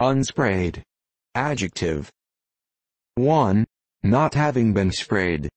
Unsprayed. Adjective. 1. Not having been sprayed.